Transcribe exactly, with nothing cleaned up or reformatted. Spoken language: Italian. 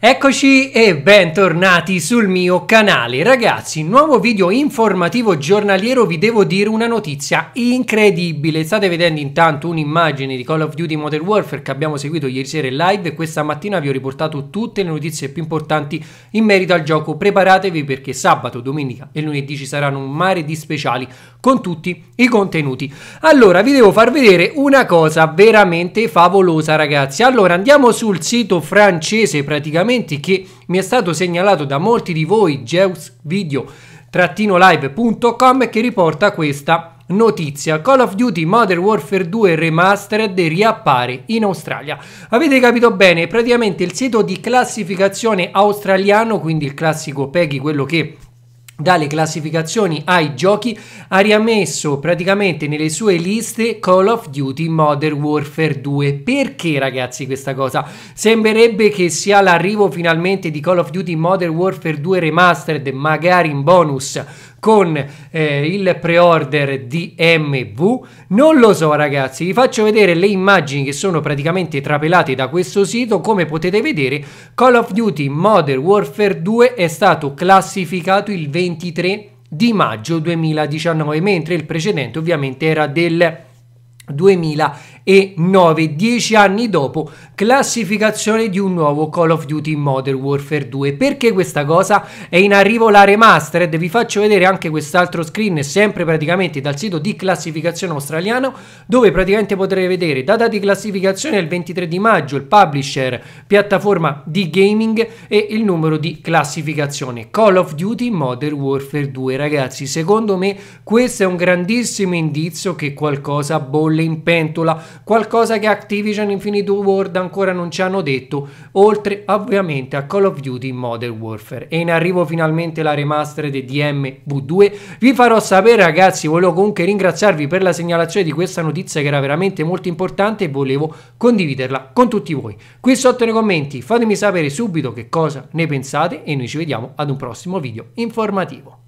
Eccoci e bentornati sul mio canale. Ragazzi, nuovo video informativo giornaliero. Vi devo dire una notizia incredibile. State vedendo intanto un'immagine di Call of Duty Modern Warfare che abbiamo seguito ieri sera in live e questa mattina vi ho riportato tutte le notizie più importanti in merito al gioco. Preparatevi perché sabato, domenica e lunedì ci saranno un mare di speciali con tutti i contenuti. Allora, vi devo far vedere una cosa veramente favolosa, ragazzi. Allora, andiamo sul sito francese praticamente che mi è stato segnalato da molti di voi, jeux video live punto com, che riporta questa notizia: Call of Duty Modern Warfare due Remastered riappare in Australia. Avete capito bene, praticamente il sito di classificazione australiano, quindi il classico PEGI, quello che dalle classificazioni ai giochi, ha riammesso praticamente nelle sue liste Call of Duty Modern Warfare due. Perché, ragazzi, questa cosa? Sembrerebbe che sia l'arrivo finalmente di Call of Duty Modern Warfare due Remastered, magari in bonus con eh, il pre-order di M W. Non lo so, ragazzi, vi faccio vedere le immagini che sono praticamente trapelate da questo sito. Come potete vedere, Call of Duty Modern Warfare due è stato classificato il ventitré di maggio duemiladiciannove, mentre il precedente ovviamente era del duemilanove, dieci anni dopo, classificazione di un nuovo Call of Duty Modern Warfare due. Perché questa cosa? È in arrivo la Remastered. Vi faccio vedere anche quest'altro screen, sempre praticamente dal sito di classificazione australiano, dove praticamente potrete vedere data di classificazione il ventitré di maggio, il publisher, piattaforma di gaming e il numero di classificazione. Call of Duty Modern Warfare due, ragazzi, secondo me questo è un grandissimo indizio che qualcosa bolle in pentola, qualcosa che Activision, Infinity Ward ancora non ci hanno detto, oltre ovviamente a Call of Duty Modern Warfare. È in arrivo finalmente la remastered di M W due. Vi farò sapere, ragazzi. Volevo comunque ringraziarvi per la segnalazione di questa notizia, che era veramente molto importante e volevo condividerla con tutti voi. Qui sotto nei commenti fatemi sapere subito che cosa ne pensate e noi ci vediamo ad un prossimo video informativo.